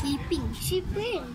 Sleeping. She prayed.